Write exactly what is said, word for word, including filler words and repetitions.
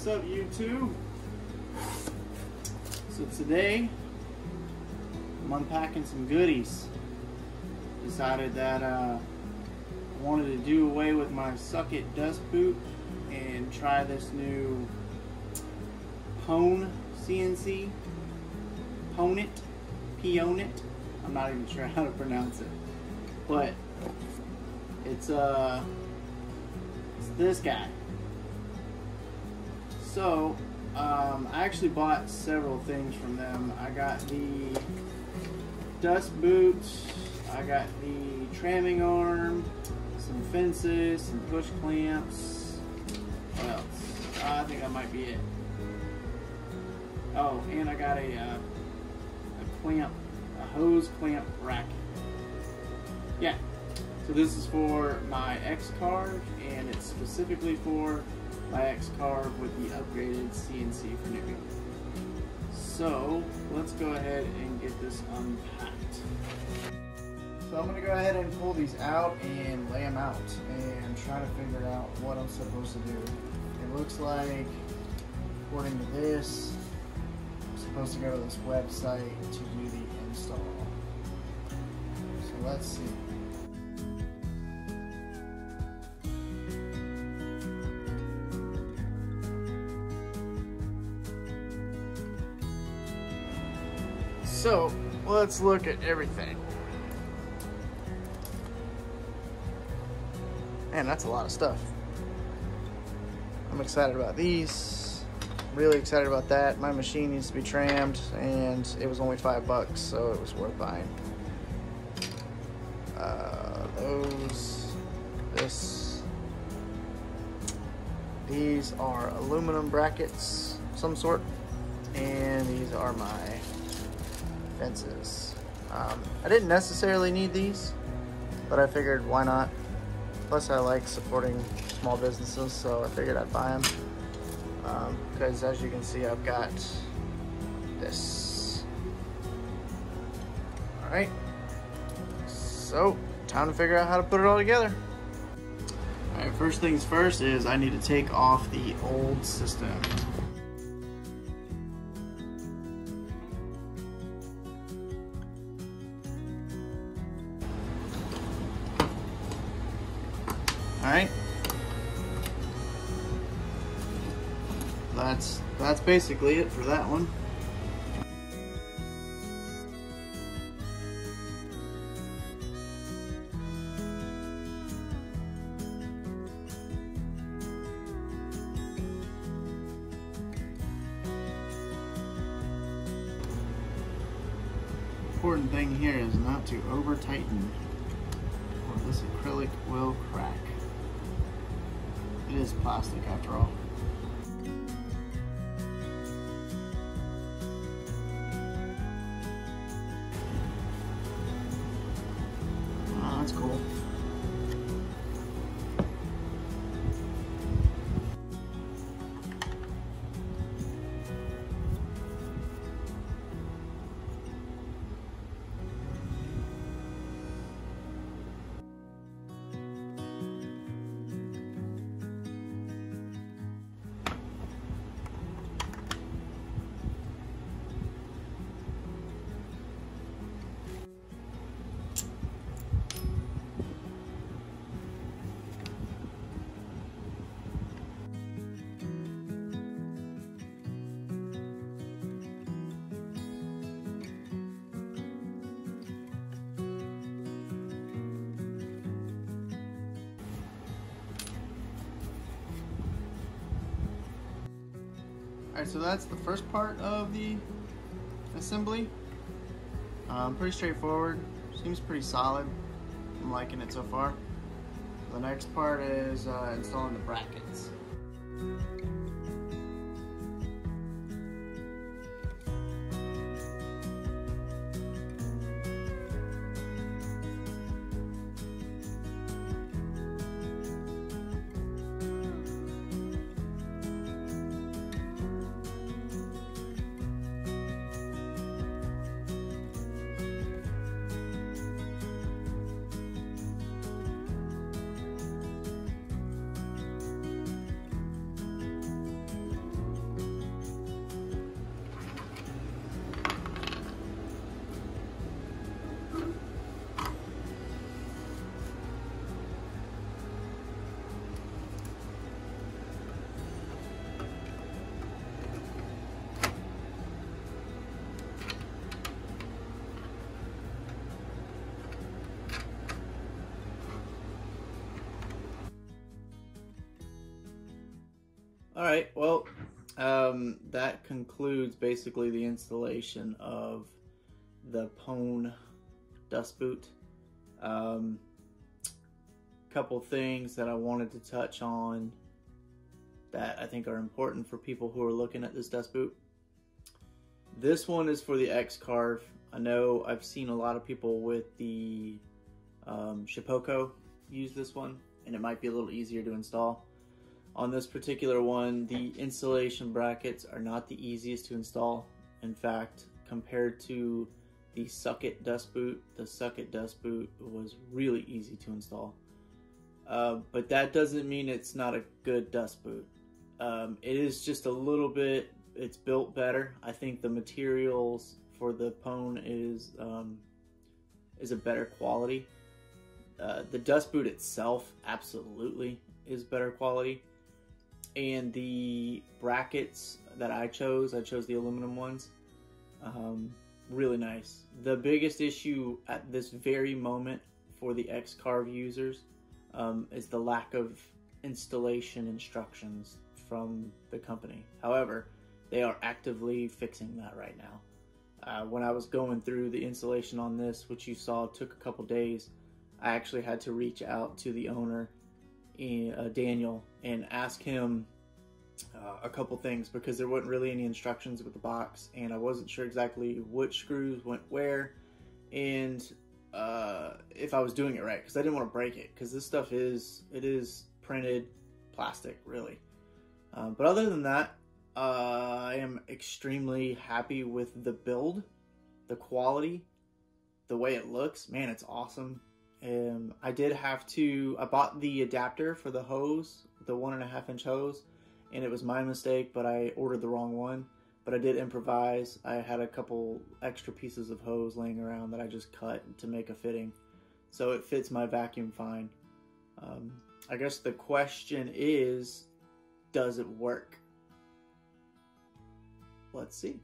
What's up, YouTube? So today I'm unpacking some goodies. Decided that uh, I wanted to do away with my SuckIt dust boot and try this new PwnCNC, Pwnit, Pwnit. I'm not even sure how to pronounce it, but it's uh, it's this guy. So, um, I actually bought several things from them. I got the dust boots, I got the tramming arm, some fences, some push clamps. What else? I think that might be it. Oh, and I got a, uh, a clamp, a hose clamp racket. Yeah, so this is for my X-Carve, and it's specifically for my X-Carve with the upgraded C N C for new. So let's go ahead and get this unpacked. So I'm going to go ahead and pull these out and lay them out and try to figure out what I'm supposed to do. It looks like, according to this, I'm supposed to go to this website to do the install. So let's see. So let's look at everything. Man, that's a lot of stuff. I'm excited about these. Really excited about that. My machine needs to be trammed, and it was only five bucks, so it was worth buying. Uh, those, this, these are aluminum brackets, of some sort, and these are my fences. Um, I didn't necessarily need these, but I figured why not? Plus I like supporting small businesses, so I figured I'd buy them. Um, because as you can see, I've got this. All right, so time to figure out how to put it all together. All right, first things first is I need to take off the old system. Alright, that's, that's basically it for that one. Important thing here is not to over tighten, or this acrylic will crack. It is plastic after all. Oh, that's cool. Alright, so that's the first part of the assembly. Um, pretty straightforward, seems pretty solid. I'm liking it so far. The next part is uh, installing the brackets. All right, well, um, that concludes basically the installation of the Pwn dust boot. Um, couple things that I wanted to touch on that I think are important for people who are looking at this dust boot. This one is for the X-Carve. I know I've seen a lot of people with the um, Shipoko use this one, and it might be a little easier to install. On this particular one, the installation brackets are not the easiest to install. In fact, compared to the SuckIt dust boot, the SuckIt dust boot was really easy to install. Uh, but that doesn't mean it's not a good dust boot. Um, it is just a little bit, it's built better. I think the materials for the Pwn is um, is a better quality. Uh, the dust boot itself absolutely is better quality. And the brackets that I chose, I chose the aluminum ones, um, really nice. The biggest issue at this very moment for the X-Carve users um, is the lack of installation instructions from the company. However, they are actively fixing that right now. Uh, when I was going through the installation on this, which you saw took a couple days, I actually had to reach out to the owner, uh, Daniel, and ask him uh, a couple things because there weren't really any instructions with the box, and I wasn't sure exactly which screws went where, and uh, if I was doing it right, because I didn't want to break it, because this stuff is, it is printed plastic, really. Uh, but other than that, Uh, I am extremely happy with the build, the quality, the way it looks. Man, it's awesome. Um, I did have to, I bought the adapter for the hose, the one and a half inch hose, and it was my mistake, but I ordered the wrong one. But I did improvise. I had a couple extra pieces of hose laying around that I just cut to make a fitting. So it fits my vacuum fine. Um, I guess the question is, does it work? Let's see.